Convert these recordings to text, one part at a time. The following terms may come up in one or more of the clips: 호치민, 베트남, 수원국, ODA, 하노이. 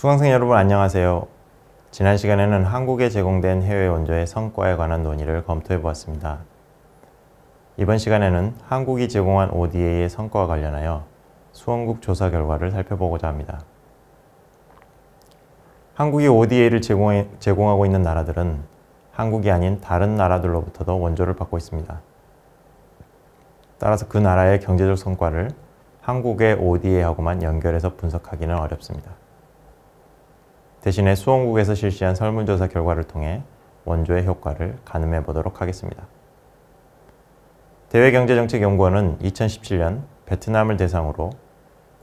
수강생 여러분 안녕하세요. 지난 시간에는 한국에 제공된 해외 원조의 성과에 관한 논의를 검토해 보았습니다. 이번 시간에는 한국이 제공한 ODA의 성과와 관련하여 수원국 조사 결과를 살펴보고자 합니다. 한국이 ODA를 제공하고 있는 나라들은 한국이 아닌 다른 나라들로부터도 원조를 받고 있습니다. 따라서 그 나라의 경제적 성과를 한국의 ODA하고만 연결해서 분석하기는 어렵습니다. 대신에 수원국에서 실시한 설문조사 결과를 통해 원조의 효과를 가늠해 보도록 하겠습니다. 대외경제정책연구원은 2017년 베트남을 대상으로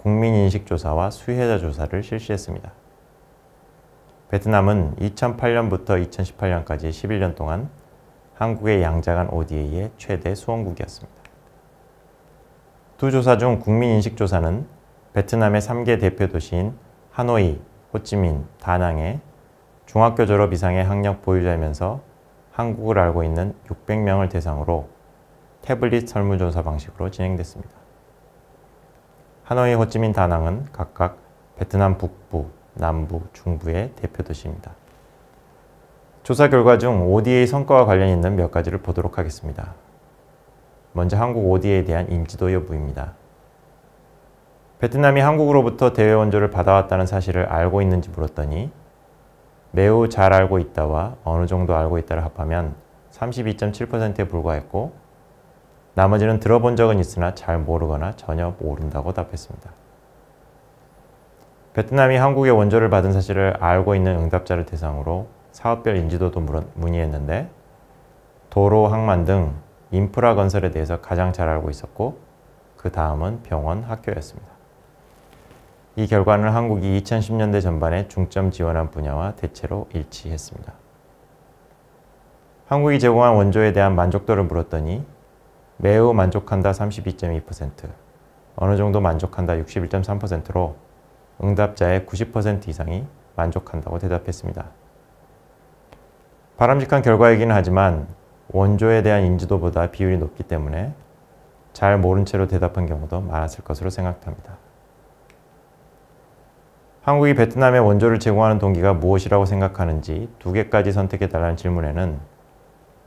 국민인식조사와 수혜자조사를 실시했습니다. 베트남은 2008년부터 2018년까지 11년 동안 한국의 양자간 ODA의 최대 수원국이었습니다. 두 조사 중 국민인식조사는 베트남의 3개 대표 도시인 하노이, 호치민, 다낭에 중학교 졸업 이상의 학력 보유자이면서 한국을 알고 있는 600명을 대상으로 태블릿 설문조사 방식으로 진행됐습니다. 하노이, 호치민, 다낭은 각각 베트남 북부, 남부, 중부의 대표 도시입니다. 조사 결과 중 ODA 성과와 관련 있는 몇 가지를 보도록 하겠습니다. 먼저 한국 ODA에 대한 인지도 여부입니다. 베트남이 한국으로부터 대외 원조를 받아왔다는 사실을 알고 있는지 물었더니 매우 잘 알고 있다와 어느 정도 알고 있다를 합하면 32.7%에 불과했고 나머지는 들어본 적은 있으나 잘 모르거나 전혀 모른다고 답했습니다. 베트남이 한국의 원조를 받은 사실을 알고 있는 응답자를 대상으로 사업별 인지도도 문의했는데 도로, 항만 등 인프라 건설에 대해서 가장 잘 알고 있었고 그 다음은 병원, 학교였습니다. 이 결과는 한국이 2010년대 전반에 중점 지원한 분야와 대체로 일치했습니다. 한국이 제공한 원조에 대한 만족도를 물었더니 매우 만족한다 32.2%, 어느 정도 만족한다 61.3%로 응답자의 90% 이상이 만족한다고 대답했습니다. 바람직한 결과이긴 하지만 원조에 대한 인지도보다 비율이 높기 때문에 잘 모른 채로 대답한 경우도 많았을 것으로 생각합니다. 한국이 베트남에 원조를 제공하는 동기가 무엇이라고 생각하는지 두 개까지 선택해달라는 질문에는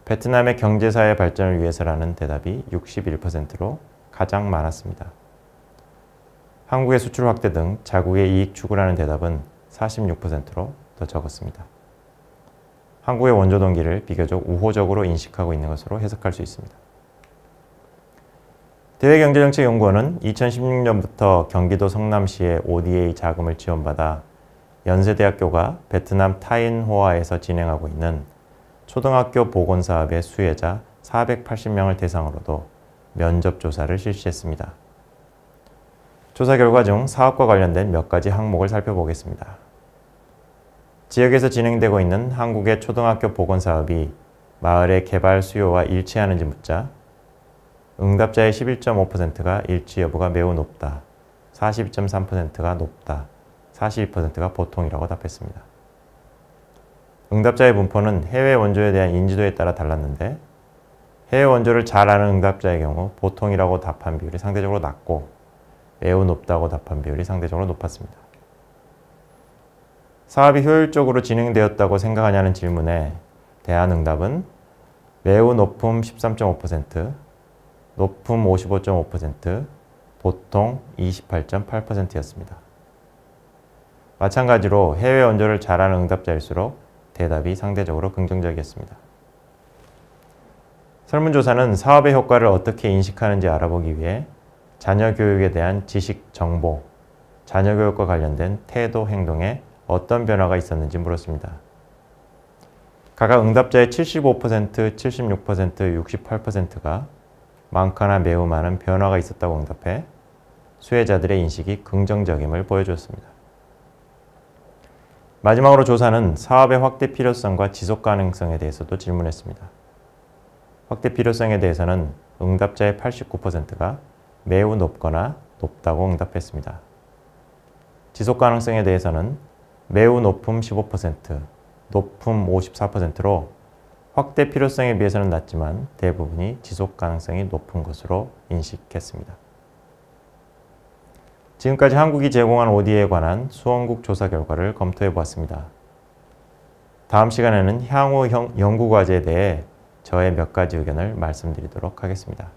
베트남의 경제사회 발전을 위해서라는 대답이 61%로 가장 많았습니다. 한국의 수출 확대 등 자국의 이익 추구라는 대답은 46%로 더 적었습니다. 한국의 원조 동기를 비교적 우호적으로 인식하고 있는 것으로 해석할 수 있습니다. 대외경제정책연구원은 2016년부터 경기도 성남시의 ODA 자금을 지원받아 연세대학교가 베트남 타인호아에서 진행하고 있는 초등학교 보건사업의 수혜자 480명을 대상으로도 면접조사를 실시했습니다. 조사 결과 중 사업과 관련된 몇 가지 항목을 살펴보겠습니다. 지역에서 진행되고 있는 한국의 초등학교 보건사업이 마을의 개발 수요와 일치하는지 묻자 응답자의 11.5%가 일치 여부가 매우 높다, 42.3%가 높다, 42%가 보통이라고 답했습니다. 응답자의 분포는 해외 원조에 대한 인지도에 따라 달랐는데 해외 원조를 잘 아는 응답자의 경우 보통이라고 답한 비율이 상대적으로 낮고 매우 높다고 답한 비율이 상대적으로 높았습니다. 사업이 효율적으로 진행되었다고 생각하냐는 질문에 대한 응답은 매우 높음 13.5%, 높음 55.5%, 보통 28.8%였습니다. 마찬가지로 해외 원조를 잘하는 응답자일수록 대답이 상대적으로 긍정적이었습니다. 설문조사는 사업의 효과를 어떻게 인식하는지 알아보기 위해 자녀교육에 대한 지식, 정보, 자녀교육과 관련된 태도, 행동에 어떤 변화가 있었는지 물었습니다. 각각 응답자의 75%, 76%, 68%가 많거나 매우 많은 변화가 있었다고 응답해 수혜자들의 인식이 긍정적임을 보여주었습니다. 마지막으로 조사는 사업의 확대 필요성과 지속 가능성에 대해서도 질문했습니다. 확대 필요성에 대해서는 응답자의 89%가 매우 높거나 높다고 응답했습니다. 지속 가능성에 대해서는 매우 높음 15%, 높음 54%로 확대 필요성에 비해서는 낮지만 대부분이 지속 가능성이 높은 것으로 인식했습니다. 지금까지 한국이 제공한 ODA에 관한 수원국 조사 결과를 검토해 보았습니다. 다음 시간에는 향후 연구과제에 대해 저의 몇 가지 의견을 말씀드리도록 하겠습니다.